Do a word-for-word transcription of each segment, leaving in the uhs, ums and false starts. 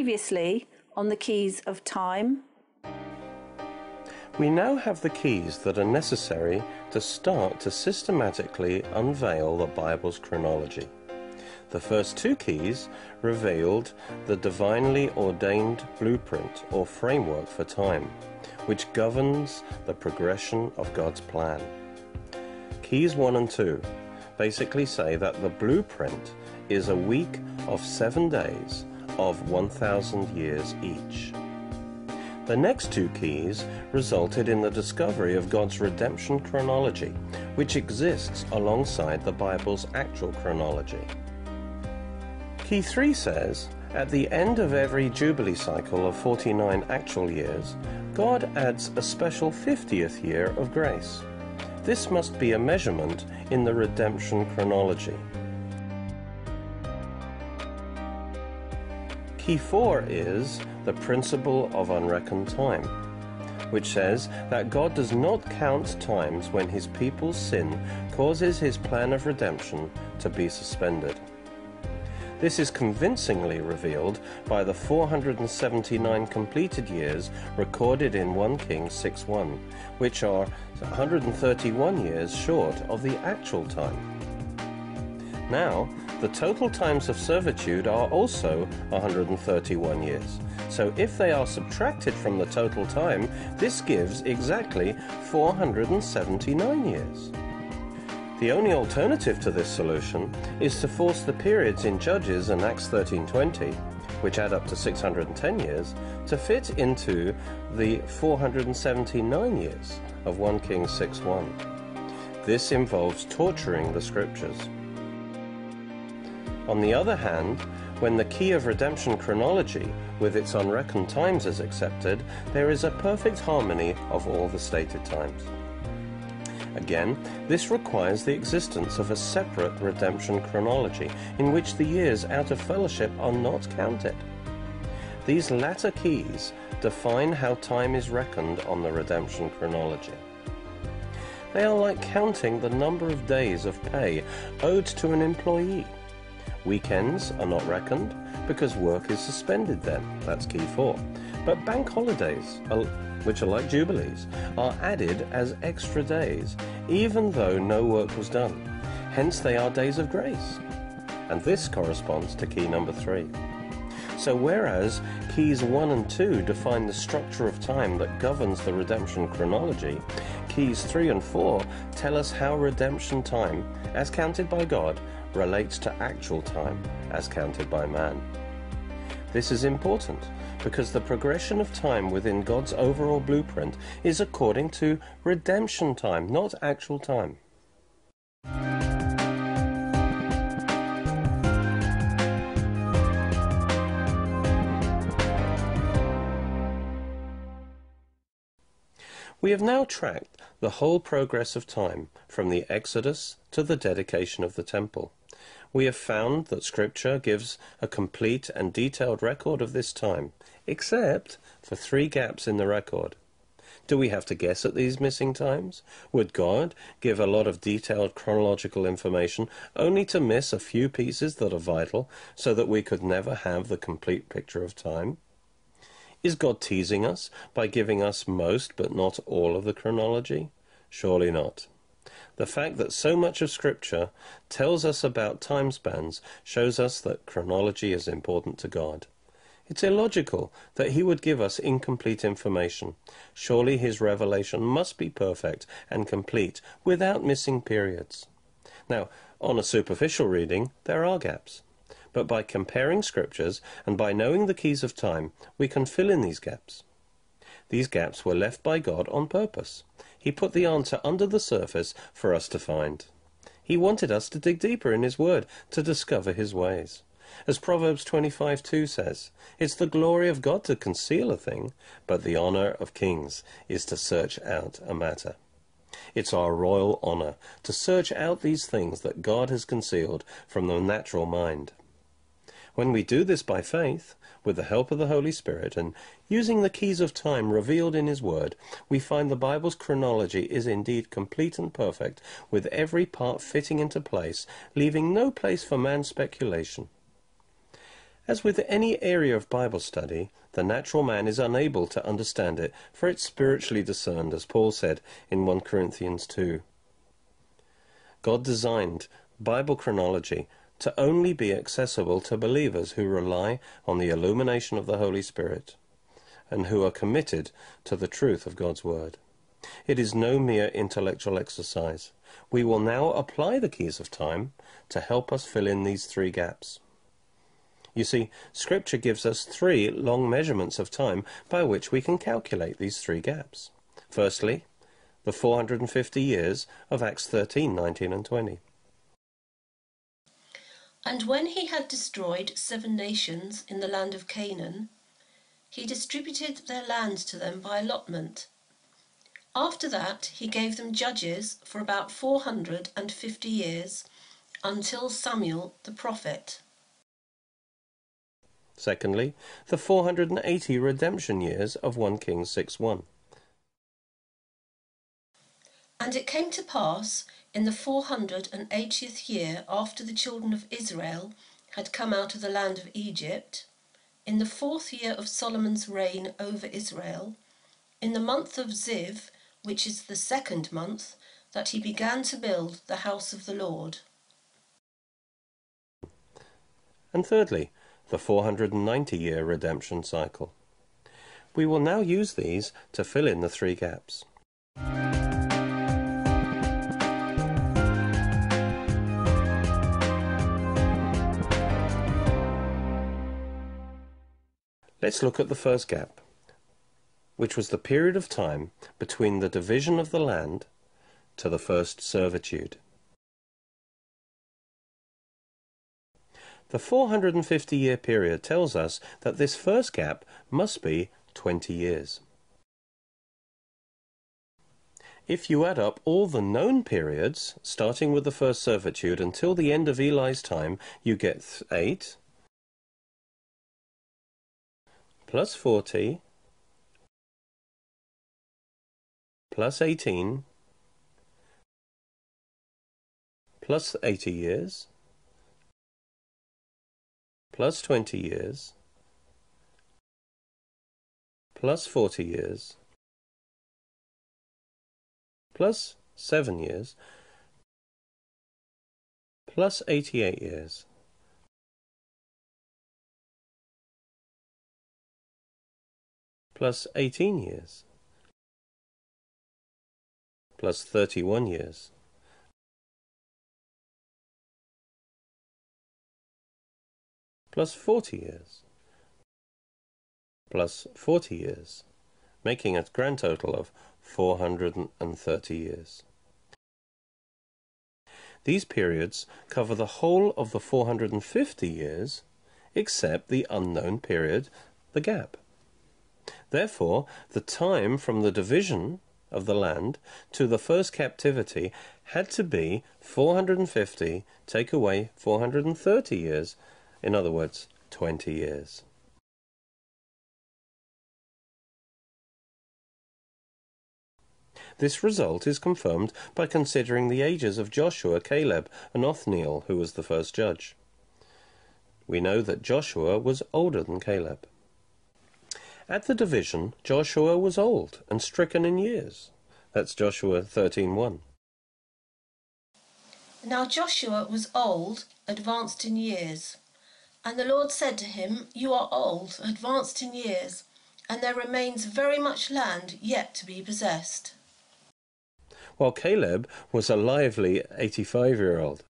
previously on The Keys of Time. We now have the keys that are necessary to start to systematically unveil the Bible's chronology. The first two keys revealed the divinely ordained blueprint or framework for time, which governs the progression of God's plan. Keys one and two basically say that the blueprint is a week of seven days of one thousand years each. The next two keys resulted in the discovery of God's redemption chronology, which exists alongside the Bible's actual chronology. Key three says, at the end of every Jubilee cycle of forty-nine actual years, God adds a special fiftieth year of grace. This must be a measurement in the redemption chronology. Key four is the principle of unreckoned time, which says that God does not count times when his people's sin causes his plan of redemption to be suspended. This is convincingly revealed by the four hundred seventy-nine completed years recorded in First Kings six one, which are one hundred thirty-one years short of the actual time. Now, the total times of servitude are also one hundred thirty-one years. So if they are subtracted from the total time, this gives exactly four hundred seventy-nine years. The only alternative to this solution is to force the periods in Judges and Acts thirteen twenty, which add up to six hundred ten years, to fit into the four hundred seventy-nine years of First Kings six one. This involves torturing the scriptures. On the other hand, when the key of redemption chronology, with its unreckoned times, is accepted, there is a perfect harmony of all the stated times. Again, this requires the existence of a separate redemption chronology, in which the years out of fellowship are not counted. These latter keys define how time is reckoned on the redemption chronology. They are like counting the number of days of pay owed to an employee. Weekends are not reckoned because work is suspended then, that's key four. But bank holidays, which are like jubilees, are added as extra days, even though no work was done. Hence they are days of grace. And this corresponds to key number three. So whereas keys one and two define the structure of time that governs the redemption chronology, keys three and four tell us how redemption time, as counted by God, relates to actual time as counted by man. This is important because the progression of time within God's overall blueprint is according to redemption time, not actual time. We have now tracked the whole progress of time from the Exodus to the dedication of the temple. We have found that Scripture gives a complete and detailed record of this time, except for three gaps in the record. Do we have to guess at these missing times? Would God give a lot of detailed chronological information only to miss a few pieces that are vital so that we could never have the complete picture of time? Is God teasing us by giving us most but not all of the chronology? Surely not. The fact that so much of Scripture tells us about time spans shows us that chronology is important to God. It's illogical that he would give us incomplete information. Surely his revelation must be perfect and complete without missing periods. Now, on a superficial reading, there are gaps. But by comparing scriptures and by knowing the keys of time, we can fill in these gaps. These gaps were left by God on purpose. He put the answer under the surface for us to find. He wanted us to dig deeper in his word, to discover his ways. As Proverbs twenty-five two says, it's the glory of God to conceal a thing, but the honor of kings is to search out a matter. It's our royal honor to search out these things that God has concealed from the natural mind. When we do this by faith, with the help of the Holy Spirit, and using the keys of time revealed in his word, we find the Bible's chronology is indeed complete and perfect, with every part fitting into place, leaving no place for man's speculation. As with any area of Bible study, the natural man is unable to understand it, for it's spiritually discerned, as Paul said in First Corinthians two. God designed Bible chronology to only be accessible to believers who rely on the illumination of the Holy Spirit and who are committed to the truth of God's Word. It is no mere intellectual exercise. We will now apply the keys of time to help us fill in these three gaps. You see, Scripture gives us three long measurements of time by which we can calculate these three gaps. Firstly, the four hundred fifty years of Acts thirteen nineteen and twenty. And when he had destroyed seven nations in the land of Canaan, he distributed their land to them by allotment. After that, he gave them judges for about four hundred and fifty years, until Samuel the prophet. Secondly, the four hundred eighty redemption years of First Kings six one. And it came to pass, in the four hundred and eightieth year after the children of Israel had come out of the land of Egypt, in the fourth year of Solomon's reign over Israel, in the month of Ziv, which is the second month, that he began to build the house of the Lord. And thirdly, the four hundred ninety year redemption cycle. We will now use these to fill in the three gaps. Let's look at the first gap, which was the period of time between the division of the land to the first servitude. The four hundred fifty year period tells us that this first gap must be twenty years. If you add up all the known periods, starting with the first servitude until the end of Eli's time, you get eight plus forty plus eighteen plus eighty years plus twenty years, plus forty years, plus seven years, plus eighty-eight years. Plus eighteen years, plus thirty-one years. Plus forty years, plus forty years, making a grand total of four hundred thirty years. These periods cover the whole of the four hundred fifty years, except the unknown period, the gap. Therefore, the time from the division of the land to the first captivity had to be four hundred fifty, take away four hundred thirty years, in other words, twenty years. This result is confirmed by considering the ages of Joshua, Caleb, and Othniel, who was the first judge. We know that Joshua was older than Caleb. At the division, Joshua was old and stricken in years. That's Joshua thirteen one. Now Joshua was old, advanced in years. And the Lord said to him, You are old, advanced in years, and there remains very much land yet to be possessed. While Caleb was a lively eighty-five-year-old.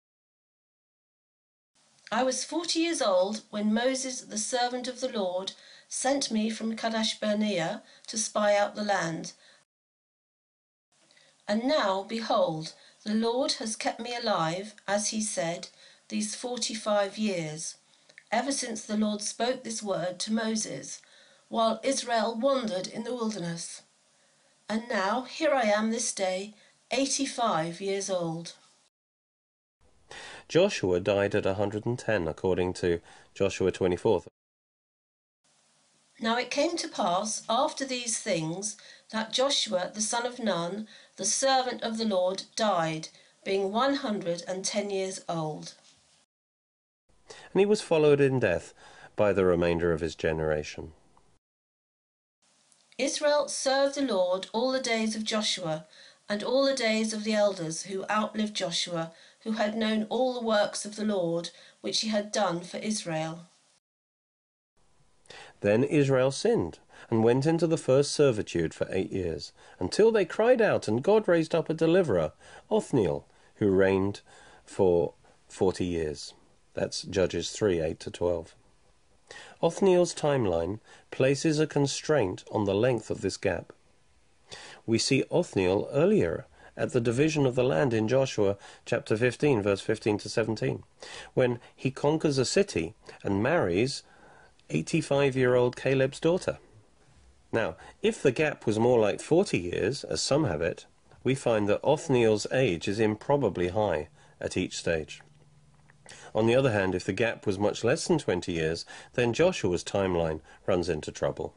I was forty years old when Moses, the servant of the Lord, sent me from Kadesh Barnea to spy out the land. And now, behold, the Lord has kept me alive, as he said, these forty-five years. Ever since the Lord spoke this word to Moses, while Israel wandered in the wilderness. And now, here I am this day, eighty-five years old. Joshua died at one hundred ten, according to Joshua twenty-four. Now it came to pass, after these things, that Joshua the son of Nun, the servant of the Lord, died, being one hundred ten years old. And he was followed in death by the remainder of his generation. Israel served the Lord all the days of Joshua, and all the days of the elders who outlived Joshua, who had known all the works of the Lord, which he had done for Israel. Then Israel sinned, and went into the first servitude for eight years, until they cried out, and God raised up a deliverer, Othniel, who reigned for forty years. That's Judges three, eight to twelve. Othniel's timeline places a constraint on the length of this gap. We see Othniel earlier at the division of the land in Joshua chapter fifteen, verse fifteen to seventeen, when he conquers a city and marries eighty-five-year-old Caleb's daughter. Now, if the gap was more like forty years, as some have it, we find that Othniel's age is improbably high at each stage. On the other hand, if the gap was much less than twenty years, then Joshua's timeline runs into trouble.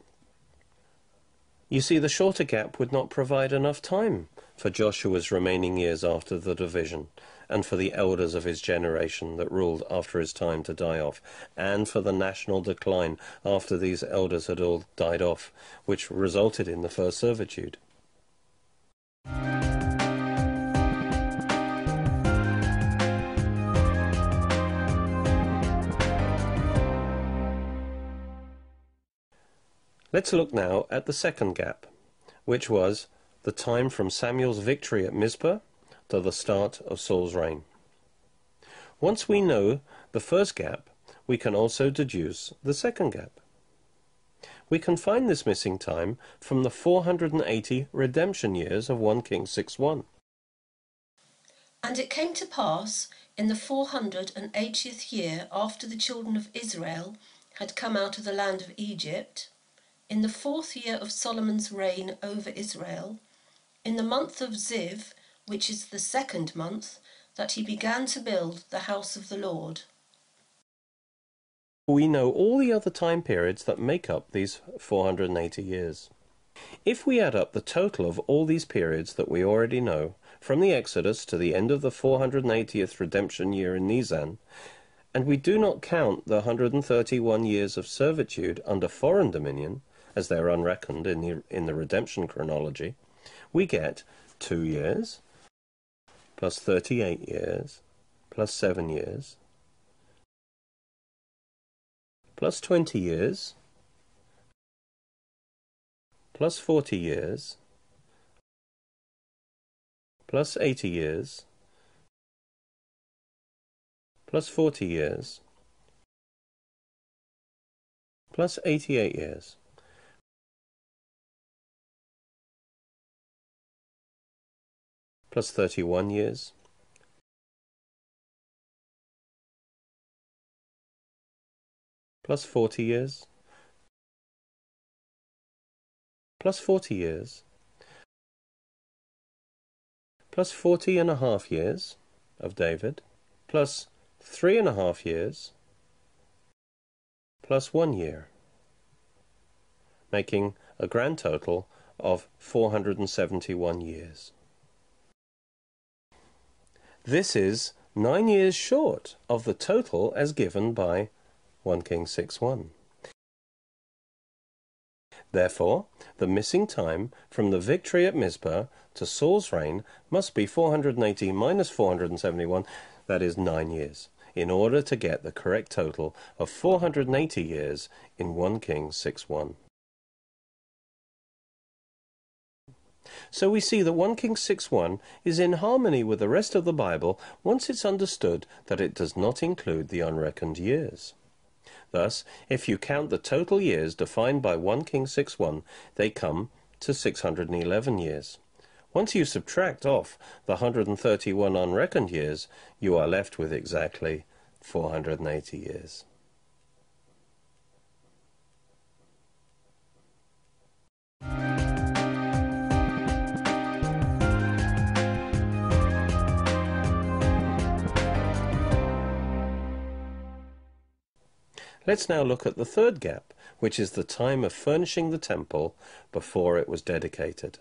You see, the shorter gap would not provide enough time for Joshua's remaining years after the division, and for the elders of his generation that ruled after his time to die off, and for the national decline after these elders had all died off, which resulted in the first servitude. Let's look now at the second gap, which was the time from Samuel's victory at Mizpah to the start of Saul's reign. Once we know the first gap, we can also deduce the second gap. We can find this missing time from the four hundred eighty redemption years of First Kings six one. And it came to pass in the four hundred eightieth year after the children of Israel had come out of the land of Egypt, in the fourth year of Solomon's reign over Israel, in the month of Ziv, which is the second month, that he began to build the house of the Lord. We know all the other time periods that make up these four hundred eighty years. If we add up the total of all these periods that we already know, from the Exodus to the end of the four hundred eightieth redemption year in Nisan, and we do not count the one hundred thirty-one years of servitude under foreign dominion, as they are unreckoned in the, in the redemption chronology, we get two years, plus thirty-eight years, plus seven years, plus twenty years, plus forty years, plus eighty years, plus forty years, plus eighty-eight years. Plus thirty-one years, plus forty years, plus forty years, plus forty and a half years of David, plus three and a half years, plus one year, making a grand total of four hundred seventy-one years. This is nine years short of the total as given by First Kings six one. Therefore, the missing time from the victory at Mizpah to Saul's reign must be four hundred eighty minus four hundred seventy-one, that is nine years, in order to get the correct total of four hundred eighty years in First Kings six one. So we see that First Kings six one is in harmony with the rest of the Bible once it's understood that it does not include the unreckoned years. Thus, if you count the total years defined by First Kings six one, they come to six hundred eleven years. Once you subtract off the one hundred thirty-one unreckoned years, you are left with exactly four hundred eighty years. Let's now look at the third gap, which is the time of furnishing the temple before it was dedicated.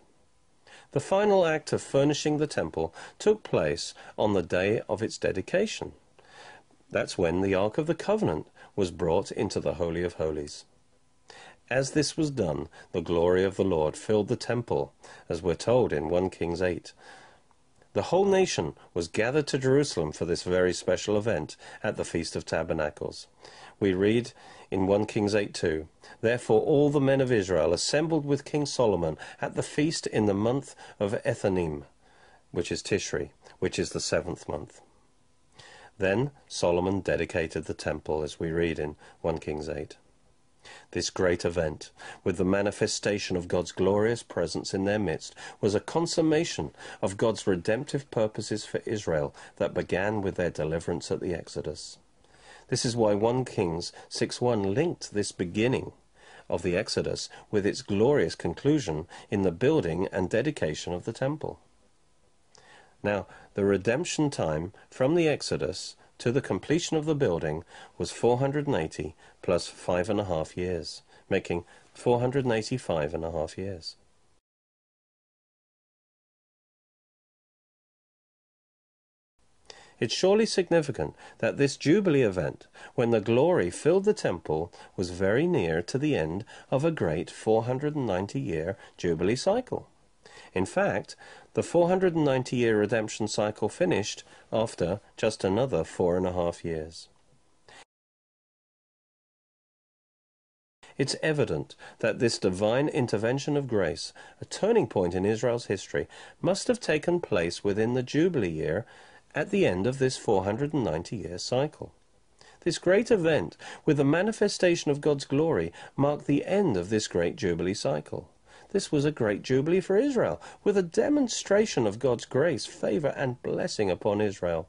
The final act of furnishing the temple took place on the day of its dedication. That's when the Ark of the Covenant was brought into the Holy of Holies. As this was done, the glory of the Lord filled the temple, as we're told in First Kings eight. The whole nation was gathered to Jerusalem for this very special event at the Feast of Tabernacles. We read in First Kings eight two, "Therefore all the men of Israel assembled with King Solomon at the feast in the month of Ethanim," which is Tishri, which is the seventh month. Then Solomon dedicated the temple, as we read in First Kings eight. This great event, with the manifestation of God's glorious presence in their midst, was a consummation of God's redemptive purposes for Israel that began with their deliverance at the Exodus. This is why First Kings six one linked this beginning of the Exodus with its glorious conclusion in the building and dedication of the temple. Now, the redemption time from the Exodus to the completion of the building was four hundred eighty plus five and a half years, making four hundred eighty-five and a half years. It's surely significant that this Jubilee event, when the glory filled the temple, was very near to the end of a great four hundred ninety year Jubilee cycle. In fact, the four hundred ninety year redemption cycle finished after just another four and a half years. It's evident that this divine intervention of grace, a turning point in Israel's history, must have taken place within the Jubilee year at the end of this four hundred ninety year cycle. This great event, with the manifestation of God's glory, marked the end of this great Jubilee cycle. This was a great Jubilee for Israel, with a demonstration of God's grace, favor, and blessing upon Israel.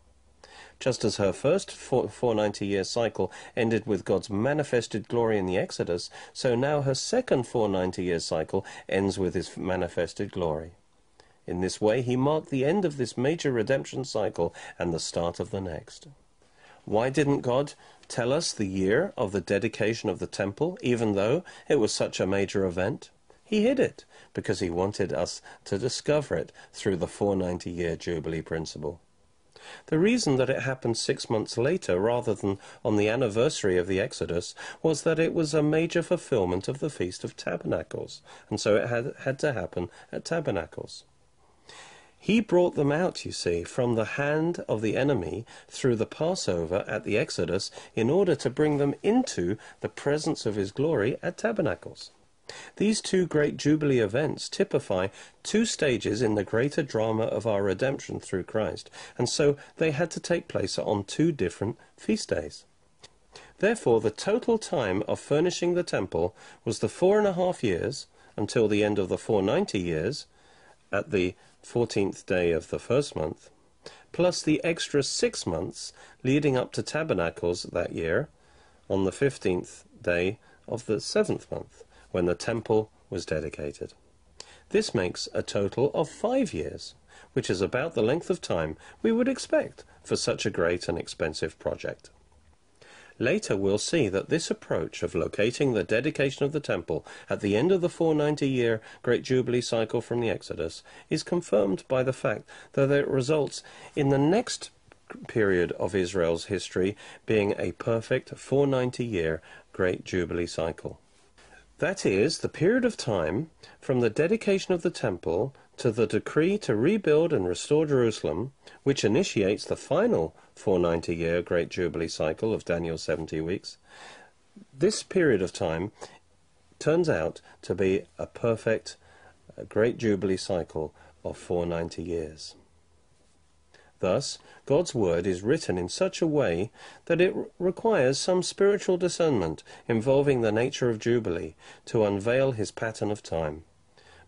Just as her first four hundred ninety year cycle ended with God's manifested glory in the Exodus, so now her second four hundred ninety year cycle ends with his manifested glory. In this way, he marked the end of this major redemption cycle and the start of the next. Why didn't God tell us the year of the dedication of the temple, even though it was such a major event? He hid it because he wanted us to discover it through the four hundred ninety year Jubilee principle. The reason that it happened six months later rather than on the anniversary of the Exodus was that it was a major fulfillment of the Feast of Tabernacles, and so it had, had to happen at Tabernacles. He brought them out, you see, from the hand of the enemy through the Passover at the Exodus in order to bring them into the presence of his glory at Tabernacles. These two great Jubilee events typify two stages in the greater drama of our redemption through Christ, and so they had to take place on two different feast days. Therefore, the total time of furnishing the temple was the four and a half years until the end of the four hundred ninety years at the fourteenth day of the first month, plus the extra six months leading up to Tabernacles that year on the fifteenth day of the seventh month, when the temple was dedicated. This makes a total of five years, which is about the length of time we would expect for such a great and expensive project. Later we'll see that this approach of locating the dedication of the temple at the end of the four hundred ninety year Great Jubilee cycle from the Exodus is confirmed by the fact that it results in the next period of Israel's history being a perfect four hundred ninety year Great Jubilee cycle. That is, the period of time from the dedication of the temple to the decree to rebuild and restore Jerusalem, which initiates the final four hundred ninety year Great Jubilee cycle of Daniel's seventy weeks, this period of time turns out to be a perfect Great Jubilee cycle of four hundred ninety years. Thus, God's word is written in such a way that it requires some spiritual discernment involving the nature of Jubilee to unveil his pattern of time.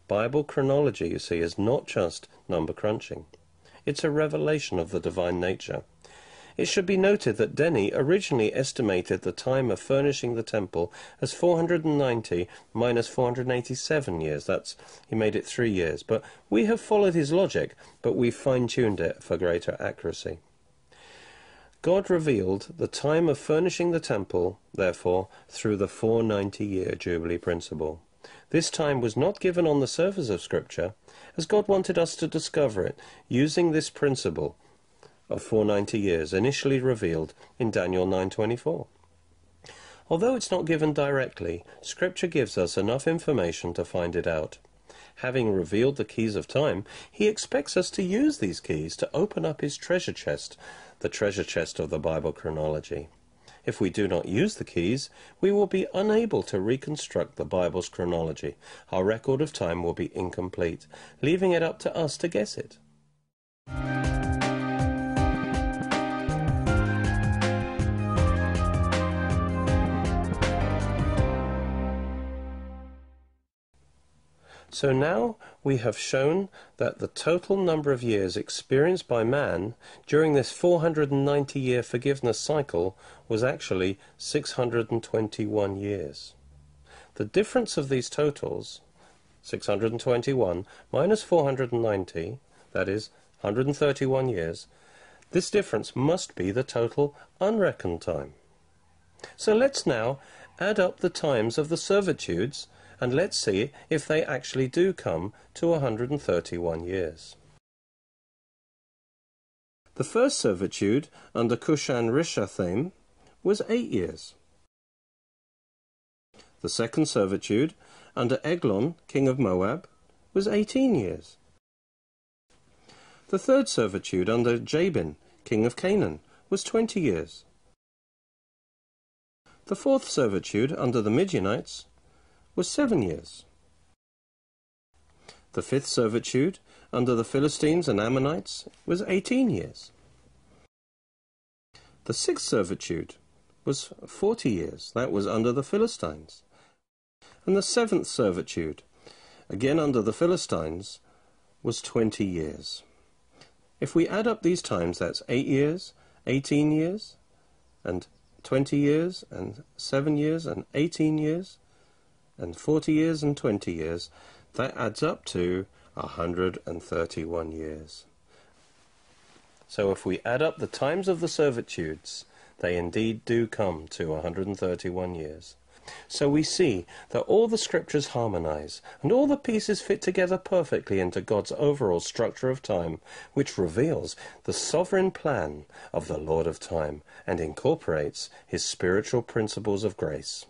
Bible chronology, you see, is not just number crunching. It's a revelation of the divine nature. It should be noted that Denny originally estimated the time of furnishing the temple as four hundred ninety minus four hundred eighty-seven years. That's, he made it three years. But we have followed his logic, but we fine-tuned it for greater accuracy. God revealed the time of furnishing the temple, therefore, through the four hundred ninety year Jubilee principle. This time was not given on the surface of Scripture, as God wanted us to discover it using this principle of four hundred ninety years initially revealed in Daniel nine twenty-four. Although it's not given directly, Scripture gives us enough information to find it out. Having revealed the keys of time, he expects us to use these keys to open up his treasure chest, the treasure chest of the Bible chronology. If we do not use the keys, we will be unable to reconstruct the Bible's chronology. Our record of time will be incomplete, leaving it up to us to guess it. So now we have shown that the total number of years experienced by man during this four hundred ninety year forgiveness cycle was actually six hundred twenty-one years. The difference of these totals, six hundred twenty-one minus four hundred ninety, that is one hundred thirty-one years, this difference must be the total unreckoned time. So let's now add up the times of the servitudes and let's see if they actually do come to one hundred thirty-one years. The first servitude under Cushan-Rishathaim was eight years. The second servitude under Eglon, king of Moab, was eighteen years. The third servitude under Jabin, king of Canaan, was twenty years. The fourth servitude under the Midianites was seven years. The fifth servitude under the Philistines and Ammonites was eighteen years. The sixth servitude was forty years. That was under the Philistines. And the seventh servitude, again under the Philistines, was twenty years. If we add up these times, that's eight years, eighteen years, and twenty years, and seven years, and eighteen years, and forty years and twenty years, that adds up to one hundred thirty-one years. So if we add up the times of the servitudes, they indeed do come to one hundred thirty-one years. So we see that all the scriptures harmonize, and all the pieces fit together perfectly into God's overall structure of time, which reveals the sovereign plan of the Lord of Time and incorporates his spiritual principles of grace.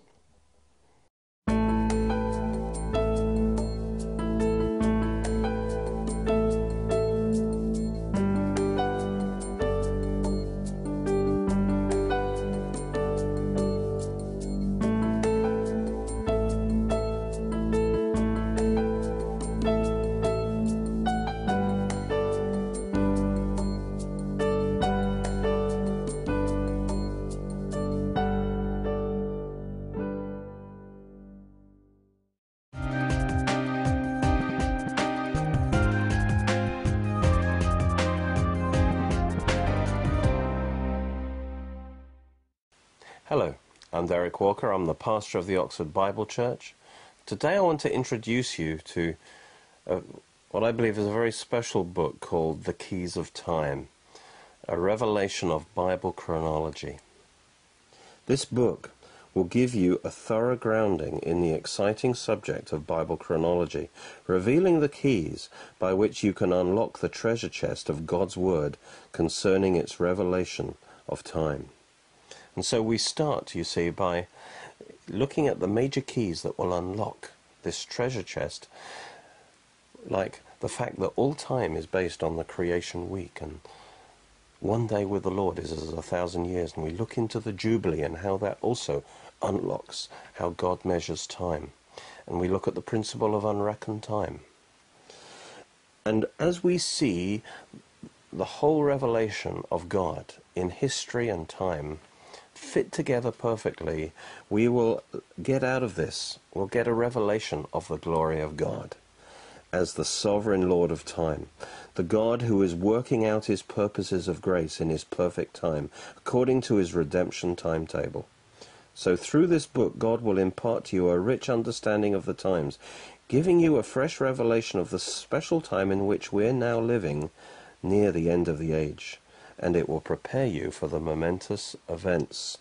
Hello, I'm Derek Walker. I'm the pastor of the Oxford Bible Church. Today I want to introduce you to a, what I believe is a very special book called The Keys of Time, a revelation of Bible chronology. This book will give you a thorough grounding in the exciting subject of Bible chronology, revealing the keys by which you can unlock the treasure chest of God's Word concerning its revelation of time. And so we start, you see, by looking at the major keys that will unlock this treasure chest, like the fact that all time is based on the creation week, and one day with the Lord is as a thousand years, and we look into the Jubilee and how that also unlocks how God measures time, and we look at the principle of unreckoned time. And as we see the whole revelation of God in history and time fit together perfectly, we will get out of this, we'll get a revelation of the glory of God as the sovereign Lord of time, the God who is working out his purposes of grace in his perfect time, according to his redemption timetable. So through this book, God will impart to you a rich understanding of the times, giving you a fresh revelation of the special time in which we're now living near the end of the age. And it will prepare you for the momentous events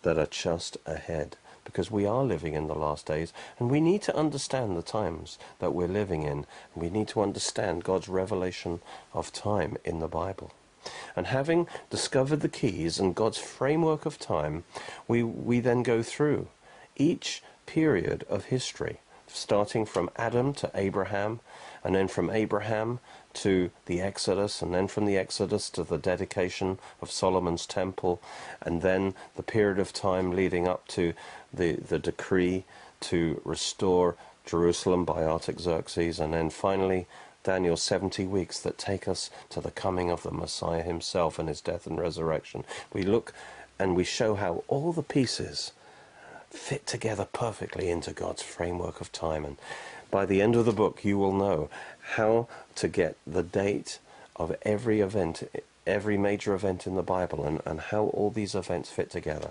that are just ahead, because we are living in the last days, and we need to understand the times that we're living in. We need to understand God's revelation of time in the Bible. And having discovered the keys and God's framework of time, we, we then go through each period of history, starting from Adam to Abraham, and then from Abraham to the Exodus, and then from the Exodus to the dedication of Solomon's temple, and then the period of time leading up to the, the decree to restore Jerusalem by Artaxerxes, and then finally Daniel's seventy weeks that take us to the coming of the Messiah himself and his death and resurrection. We look and we show how all the pieces fit together perfectly into God's framework of time, and by the end of the book you will know how to get the date of every event, every major event in the Bible, and, and how all these events fit together.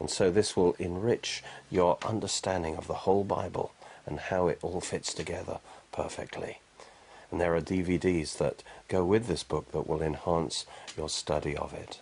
And so this will enrich your understanding of the whole Bible and how it all fits together perfectly. And there are D V Ds that go with this book that will enhance your study of it.